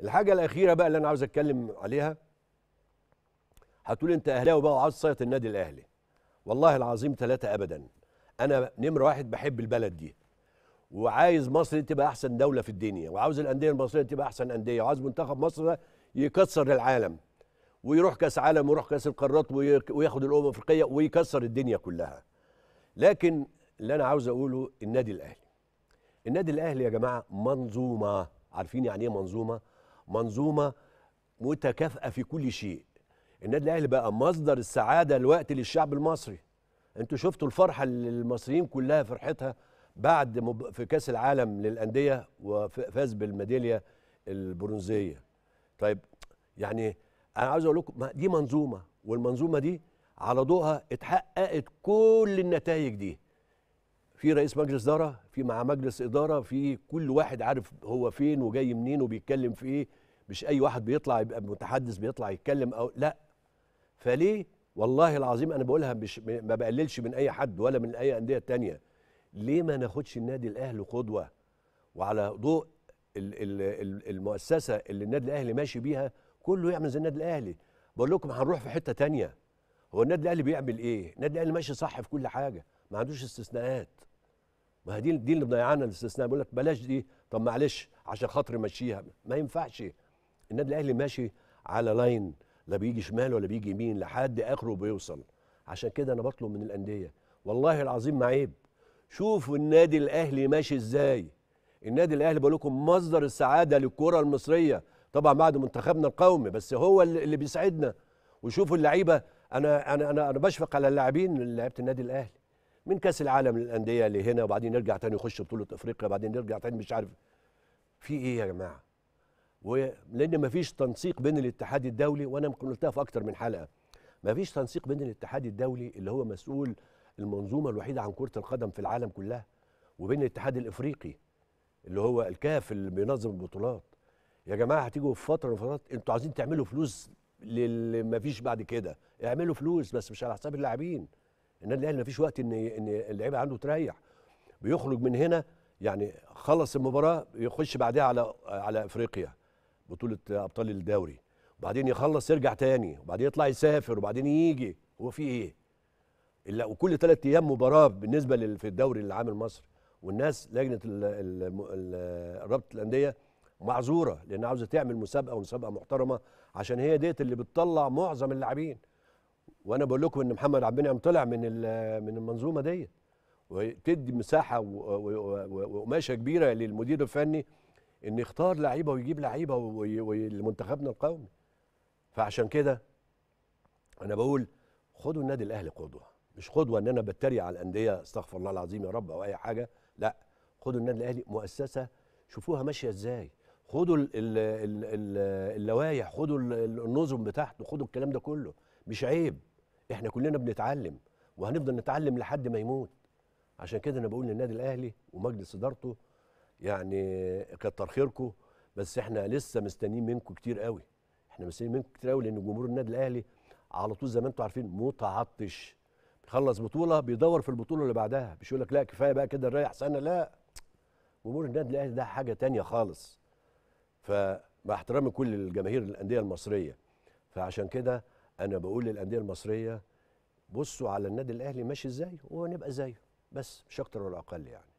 الحاجه الاخيره بقى اللي انا عاوز اتكلم عليها، هتقول انت اهلاوي بقى وعاوز تصيط النادي الاهلي. والله العظيم ثلاثه ابدا، انا نمره واحد بحب البلد دي، وعايز مصر تبقى احسن دوله في الدنيا، وعاوز الانديه المصريه تبقى احسن انديه، وعاوز منتخب مصر ده يكسر العالم ويروح كاس عالم ويروح كاس القارات وياخد الامم الافريقيه ويكسر الدنيا كلها. لكن اللي انا عاوز اقوله النادي الاهلي، النادي الاهلي يا جماعه منظومه. عارفين يعني ايه منظومه؟ منظومه متكافئه في كل شيء. النادي الاهلي بقى مصدر السعاده الوقت للشعب المصري. انتوا شفتوا الفرحه اللي المصريين كلها فرحتها بعد في كاس العالم للانديه وفاز بالميداليه البرونزيه. طيب يعني انا عاوز اقول لكم دي منظومه، والمنظومه دي على ضوءها اتحققت كل النتائج دي. في رئيس مجلس اداره، في مع مجلس اداره، في كل واحد عارف هو فين وجاي منين وبيتكلم في ايه. مش اي واحد بيطلع يبقى متحدث بيطلع يتكلم او لا. فليه؟ والله العظيم انا بقولها، مش ما بقللش من اي حد ولا من اي انديه تانية. ليه ما ناخدش النادي الاهلي قدوه؟ وعلى ضوء المؤسسه اللي النادي الاهلي ماشي بيها كله يعمل زي النادي الاهلي. بقول لكم هنروح في حته تانية. هو النادي الاهلي بيعمل ايه؟ النادي الاهلي ماشي صح في كل حاجه، ما عندوش استثناءات. ما هي دي اللي مضيعانا الاستثناء. بيقول لك بلاش دي، طب معلش عشان خاطر مشيها، ما ينفعش. النادي الاهلي ماشي على لاين، لا بيجي شمال ولا بيجي يمين، لحد اخره بيوصل. عشان كده انا بطلب من الانديه، والله العظيم ما عيب، شوفوا النادي الاهلي ماشي ازاي. النادي الاهلي بقول لكم مصدر السعاده للكره المصريه، طبعا بعد منتخبنا القومي، بس هو اللي بيساعدنا. وشوفوا اللعيبه، انا انا انا انا بشفق على اللاعبين اللي لعيبه النادي الاهلي، من كاس العالم للانديه اللي هنا، وبعدين نرجع تاني نخش بطوله افريقيا، وبعدين نرجع تاني مش عارف في ايه يا جماعه. لان مفيش تنسيق بين الاتحاد الدولي، وانا قلتها في اكتر من حلقه، مفيش تنسيق بين الاتحاد الدولي اللي هو مسؤول المنظومه الوحيده عن كره القدم في العالم كلها، وبين الاتحاد الافريقي اللي هو الكاف اللي بينظم البطولات. يا جماعه هتيجوا في فتره من الفترات انتوا عايزين تعملوا فلوس للي مفيش بعد كده، اعملوا فلوس بس مش على حساب اللاعبين. النادي الاهلي مفيش وقت ان اللعيبه عنده تريح، بيخرج من هنا يعني خلص المباراه يخش بعدها على افريقيا بطوله ابطال الدوري، وبعدين يخلص يرجع تاني، وبعدين يطلع يسافر، وبعدين يجي. هو في ايه؟ الا وكل ثلاث ايام مباراه بالنسبه في الدوري العام المصري. والناس لجنه رابطه الانديه معذوره، لان عاوزه تعمل مسابقه ومسابقه محترمه، عشان هي ديت اللي بتطلع معظم اللاعبين. وانا بقول لكم ان محمد عبد المنعم طلع من المنظومه ديت، وتدي مساحه وقماشه كبيره للمدير الفني ان يختار لعيبه ويجيب لعيبه لمنتخبنا القومي. فعشان كده انا بقول خدوا النادي الاهلي قدوه، مش قدوه ان انا بتريق على الانديه استغفر الله العظيم يا رب او اي حاجه، لا، خدوا النادي الاهلي مؤسسه شوفوها ماشيه ازاي، خدوا اللوائح، خدوا النظم بتاعته، خدوا الكلام ده كله، مش عيب. احنا كلنا بنتعلم وهنفضل نتعلم لحد ما يموت. عشان كده انا بقول للنادي الاهلي ومجلس ادارته يعني كتر خيركم، بس احنا لسه مستنيين منكم كتير قوي، احنا مستنيين منكم كتير قوي، لان جمهور النادي الاهلي على طول زي ما انتم عارفين متعطش، بيخلص بطوله بيدور في البطوله اللي بعدها، مش يقول لك لا كفايه بقى كده نريح سنه، لا، جمهور النادي الاهلي ده حاجه تانية خالص. فمع احترامي كل الجماهير الانديه المصريه، فعشان كده انا بقول للانديه المصريه بصوا على النادي الاهلي ماشي ازاي وهنبقى زيه، بس مش اكتر ولا اقل يعني.